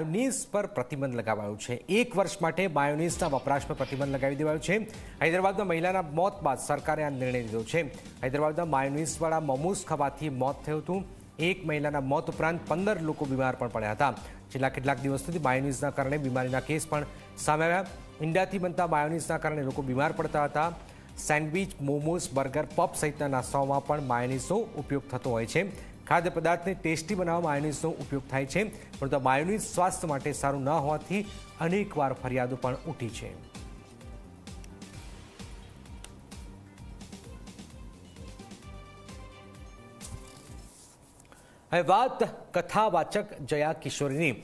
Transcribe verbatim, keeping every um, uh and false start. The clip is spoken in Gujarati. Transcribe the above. બાયોનીઝ પર પ્રતિબંધ લગાવાયો છે। એક વર્ષ માટે બાયોનીઝના વપરાશ પર પ્રતિબંધ લગાવી દેવાયો છે। હૈદરાબાદમાં મહિલાના મોત બાદ સરકારે આ નિર્ણય લીધો છે। હૈદરાબાદમાં બાયોનીઝવાળા મોમોસ ખાવાથી મોત થયું હતું। એક મહિલાના મોત ઉપરાંત પંદર લોકો બીમાર પણ પડ્યા હતા। છેલ્લા કેટલાક દિવસોથી બાયોનીઝના કારણે બીમારીના કેસ પણ સામે આવ્યા। ઈંડાથી બનતા બાયોનીઝના કારણે લોકો બીમાર પડતા હતા। સેન્ડવિચ, મોમોસ, બર્ગર, પફ સહિતના નાસ્તાઓમાં પણ બાયોનીઝનો ઉપયોગ થતો હોય છે। खाद्य पदार्थ ने टेस्टी बनावा मायोनीज उपयोग थाय छे, परंतु मायोनीज स्वास्थ्य माटे सारू न होवाथी अनेकवार फरियादो पण उठी छे। हवे वात कथावाचक जया किशोरीनी।